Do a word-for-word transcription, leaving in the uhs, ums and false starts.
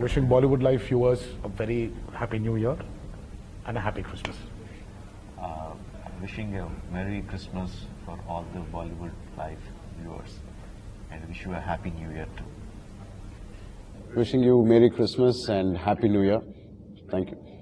Wishing Bollywood Life viewers a very happy New Year and a happy Christmas. Uh, wishing a Merry Christmas for all the Bollywood Life viewers, and wish you a happy New Year too. Wishing you Merry Christmas and Happy New Year. Thank you.